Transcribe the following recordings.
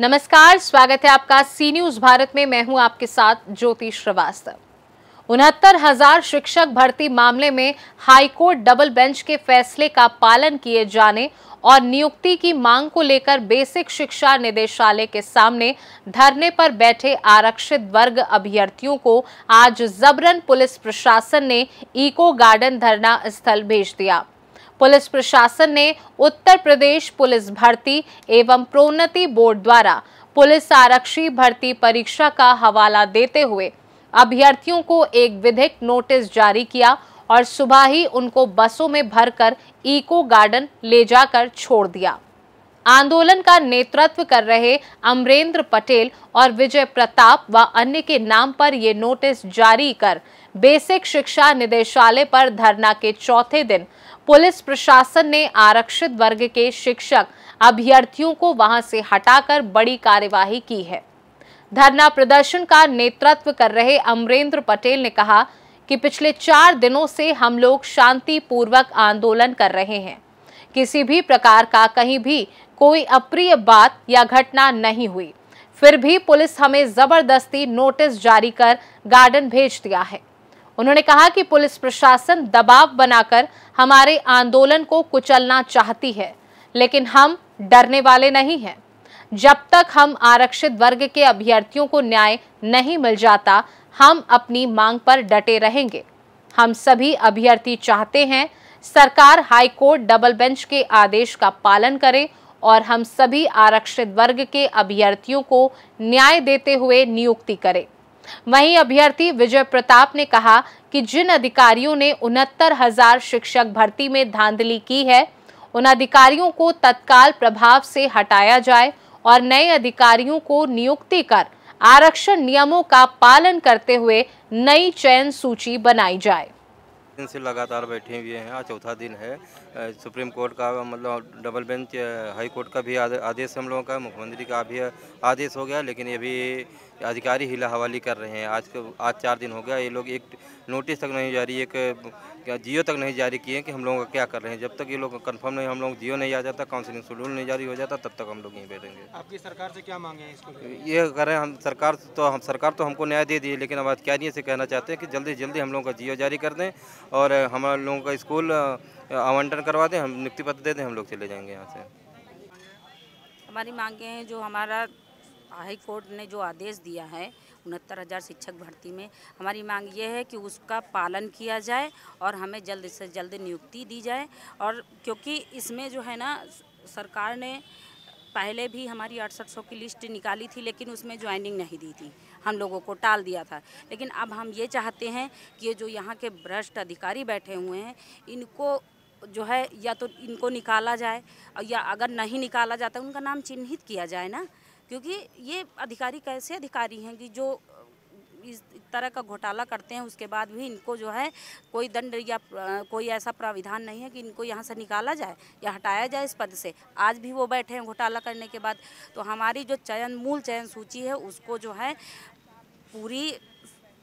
नमस्कार, स्वागत है आपका सी न्यूज भारत में। मैं हूं आपके साथ ज्योति श्रीवास्तव। 69,000 शिक्षक भर्ती मामले में हाईकोर्ट डबल बेंच के फैसले का पालन किए जाने और नियुक्ति की मांग को लेकर बेसिक शिक्षा निदेशालय के सामने धरने पर बैठे आरक्षित वर्ग अभ्यर्थियों को आज जबरन पुलिस प्रशासन ने इको गार्डन धरना स्थल भेज दिया। पुलिस प्रशासन ने उत्तर प्रदेश पुलिस भर्ती एवं प्रोन्नति बोर्ड द्वारा पुलिस आरक्षी भर्ती परीक्षा का हवाला देते हुए अभ्यर्थियों को एक विधिक नोटिस जारी किया और सुबह ही उनको बसों में भरकर इको गार्डन ले जाकर छोड़ दिया। आंदोलन का नेतृत्व कर रहे अमरेंद्र पटेल और विजय प्रताप व अन्य के नाम पर ये नोटिस जारी कर बेसिक शिक्षा निदेशालय पर धरना के चौथे दिन पुलिस प्रशासन ने आरक्षित वर्ग के शिक्षक अभ्यर्थियों को वहां से हटाकर बड़ी कार्यवाही की है। धरना प्रदर्शन का नेतृत्व कर रहे अमरेंद्र पटेल ने कहा कि पिछले 4 दिनों से हम लोग शांतिपूर्वक आंदोलन कर रहे हैं। किसी भी प्रकार का कहीं भी कोई अप्रिय बात या घटना नहीं हुई, फिर भी पुलिस हमें जबरदस्ती नोटिस जारी कर गार्डन भेज दिया है। उन्होंने कहा कि पुलिस प्रशासन दबाव बनाकर हमारे आंदोलन को कुचलना चाहती है, लेकिन हम डरने वाले नहीं हैं। जब तक हम आरक्षित वर्ग के अभ्यर्थियों को न्याय नहीं मिल जाता, हम अपनी मांग पर डटे रहेंगे। हम सभी अभ्यर्थी चाहते हैं सरकार हाईकोर्ट डबल बेंच के आदेश का पालन करे और हम सभी आरक्षित वर्ग के अभ्यर्थियों को न्याय देते हुए नियुक्ति करे। वहीं अभ्यर्थी विजय प्रताप ने कहा कि जिन अधिकारियों ने 69,000 शिक्षक भर्ती में धांधली की है, उन अधिकारियों को तत्काल प्रभाव से हटाया जाए और नए अधिकारियों को नियुक्ति कर आरक्षण नियमों का पालन करते हुए नई चयन सूची बनाई जाए। से लगातार बैठे हुए हैं, आज चौथा दिन है। सुप्रीम कोर्ट का मतलब डबल बेंच हाई कोर्ट का भी आदेश हम लोगों का, मुख्यमंत्री का भी आदेश हो गया, लेकिन ये भी अधिकारी हिला हवाली कर रहे हैं। आज 4 दिन हो गया, ये लोग एक नोटिस तक नहीं जारी, एक जियो तक नहीं जारी किए कि हम लोगों का क्या कर रहे हैं। जब तक ये लोग कंफर्म नहीं, हम लोग जियो नहीं आ जाता, काउंसिलिंग शेड्यूल नहीं जारी हो जाता, तब तक हम लोग यहीं बैठेंगे। आपकी सरकार से क्या मांगे इसको? ये कह रहे हैं सरकार तो हमको न्याय दे दी, लेकिन अब अधिकारियों से कहना चाहते हैं कि जल्दी से जल्दी हम लोगों का जियो जारी कर दें और हमारे लोगों का स्कूल आवंटन करवा दें, हम नियुक्ति पत्र दे दें, हम लोग चले जाएंगे यहाँ से। हमारी मांगे हैं, जो हमारा हाई कोर्ट ने जो आदेश दिया है 69,000 शिक्षक भर्ती में, हमारी मांग ये है कि उसका पालन किया जाए और हमें जल्द से जल्द नियुक्ति दी जाए। और क्योंकि इसमें जो है ना, सरकार ने पहले भी हमारी 6800 की लिस्ट निकाली थी, लेकिन उसमें ज्वाइनिंग नहीं दी थी, हम लोगों को टाल दिया था। लेकिन अब हम ये चाहते हैं कि ये जो यहाँ के भ्रष्ट अधिकारी बैठे हुए हैं, इनको जो है या तो इनको निकाला जाए, और या अगर नहीं निकाला जाता उनका नाम चिन्हित किया जाए ना, क्योंकि ये अधिकारी कैसे अधिकारी हैं कि जो इस तरह का घोटाला करते हैं, उसके बाद भी इनको जो है कोई दंड या कोई ऐसा प्राविधान नहीं है कि इनको यहाँ से निकाला जाए या हटाया जाए इस पद से। आज भी वो बैठे हैं घोटाला करने के बाद। तो हमारी जो मूल चयन सूची है, उसको जो है पूरी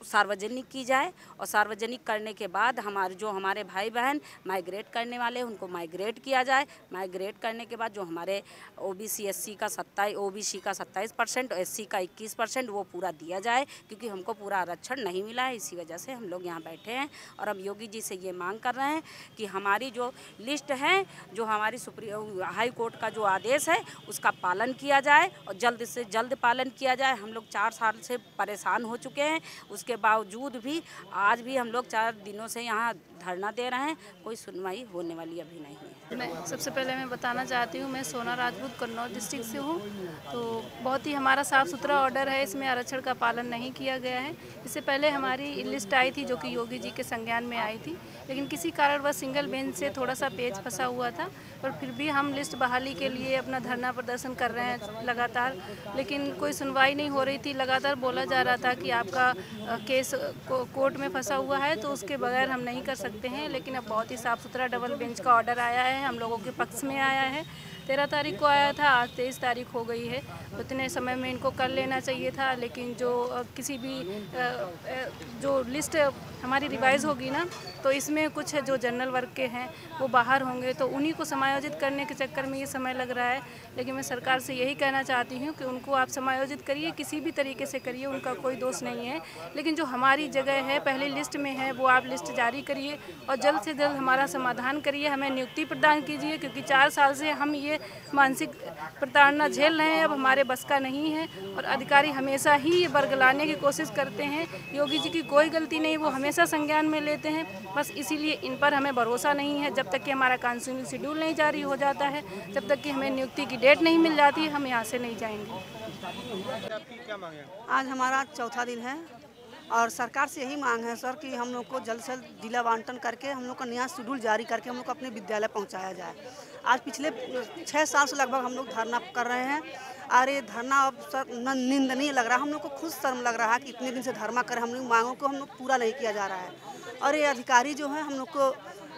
सार्वजनिक की जाए, और सार्वजनिक करने के बाद हमारे भाई बहन माइग्रेट करने वाले, उनको माइग्रेट किया जाए। माइग्रेट करने के बाद जो हमारे ओबीसी का 27%, SC का 21%, वो पूरा दिया जाए, क्योंकि हमको पूरा आरक्षण नहीं मिला है। इसी वजह से हम लोग यहाँ बैठे हैं और हम योगी जी से ये मांग कर रहे हैं कि हमारी जो लिस्ट है, जो हमारी हाई कोर्ट का जो आदेश है, उसका पालन किया जाए और जल्द से जल्द पालन किया जाए। हम लोग 4 साल से परेशान हो चुके हैं, उसके बावजूद भी आज भी हम लोग 4 दिनों से यहाँ धरना दे रहे हैं, कोई सुनवाई होने वाली अभी नहीं है। मैं सबसे पहले बताना चाहती हूँ, मैं सोना राजपूत कन्नौज डिस्ट्रिक्ट से हूँ। तो बहुत ही हमारा साफ़ सुथरा ऑर्डर है, इसमें आरक्षण का पालन नहीं किया गया है। इससे पहले हमारी लिस्ट आई थी जो कि योगी जी के संज्ञान में आई थी, लेकिन किसी कारणवश सिंगल बेंच से थोड़ा सा पेज फंसा हुआ था, और फिर भी हम लिस्ट बहाली के लिए अपना धरना प्रदर्शन कर रहे हैं लगातार, लेकिन कोई सुनवाई नहीं हो रही थी। लगातार बोला जा रहा था कि आपका केस कोर्ट में फंसा हुआ है, तो उसके बगैर हम नहीं कर सकते हैं। लेकिन अब बहुत ही साफ़ सुथरा डबल बेंच का ऑर्डर आया है, हम लोगों के पक्ष में आया है। 13 तारीख को आया था, आज 23 तारीख हो गई है। उतने समय में इनको कर लेना चाहिए था, लेकिन जो लिस्ट हमारी रिवाइज होगी ना, तो इसमें कुछ जो जनरल वर्ग के हैं वो बाहर होंगे, तो उन्हीं को समायोजित करने के चक्कर में ये समय लग रहा है। लेकिन मैं सरकार से यही कहना चाहती हूँ कि उनको आप समायोजित करिए, किसी भी तरीके से करिए, उनका कोई दोष नहीं है। लेकिन जो हमारी जगह है पहले लिस्ट में है, वो आप लिस्ट जारी करिए और जल्द से जल्द हमारा समाधान करिए, हमें नियुक्ति प्रदान कीजिए, क्योंकि 4 साल से हम ये मानसिक प्रताड़ना झेल रहे हैं, अब हमारे बस का नहीं है। और अधिकारी हमेशा ही ये बरगलाने की कोशिश करते हैं, योगी जी की कोई गलती नहीं, वो हमेशा संज्ञान में लेते हैं, बस इसीलिए इन पर हमें भरोसा नहीं है। जब तक कि हमारा काउंसिलिंग शेड्यूल नहीं जारी हो जाता है, जब तक कि हमें नियुक्ति की डेट नहीं मिल जाती, हम यहाँ से नहीं जाएंगे। आज हमारा चौथा दिन है और सरकार से यही मांग है सर कि हम लोग को जल्द से जल्द जिला आवंटन करके हम लोग का नया शेड्यूल जारी करके हम लोग को अपने विद्यालय पहुंचाया जाए। आज पिछले 6 साल से लगभग हम लोग धरना कर रहे हैं। अरे धरना अब सर निंदनीय लग रहा है, हम लोग को खुद शर्म लग रहा है कि इतने दिन से धरना करें, हम लोग मांगों को हम लोग पूरा नहीं किया जा रहा है। और ये अधिकारी जो है हम लोग को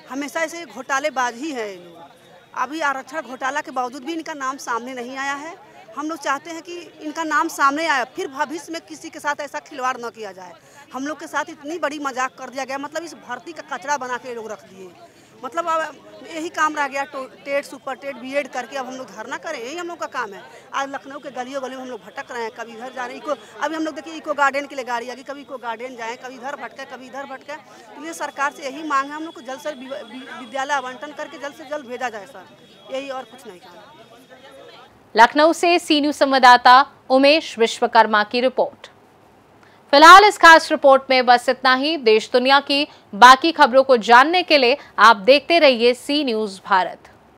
हमेशा ऐसे घोटालेबाज ही है ये लोग। अभी आरक्षण घोटाला के बावजूद भी इनका नाम सामने नहीं आया है। हम लोग चाहते हैं कि इनका नाम सामने आया, फिर भविष्य में किसी के साथ ऐसा खिलवाड़ न किया जाए। हम लोग के साथ इतनी बड़ी मजाक कर दिया गया, मतलब इस भर्ती का कचरा बना के लोग रख दिए, मतलब अब यही काम रह गया टेट सुपर टेट बीएड करके। अब हम लोग धरना करें, यही हम लोग का काम है। आज लखनऊ के गलियों गलियों में हम लोग भटक रहे हैं, कभी इधर जा रहे हैं, अभी हम लोग देखिए इको गार्डन के लिए गाड़ी आ गई, कभी इको गार्डन जाएँ, कभी इधर भटके, कभी इधर भटके। तो ये सरकार से यही मांग है, हम लोग को जल्द से विद्यालय आवंटन करके जल्द से जल्द भेजा जाए सर, यही और कुछ नहीं काम। लखनऊ से सीन्यू संवाददाता उमेश विश्वकर्मा की रिपोर्ट। फिलहाल इस खास रिपोर्ट में बस इतना ही। देश दुनिया की बाकी खबरों को जानने के लिए आप देखते रहिए सी न्यूज़ भारत।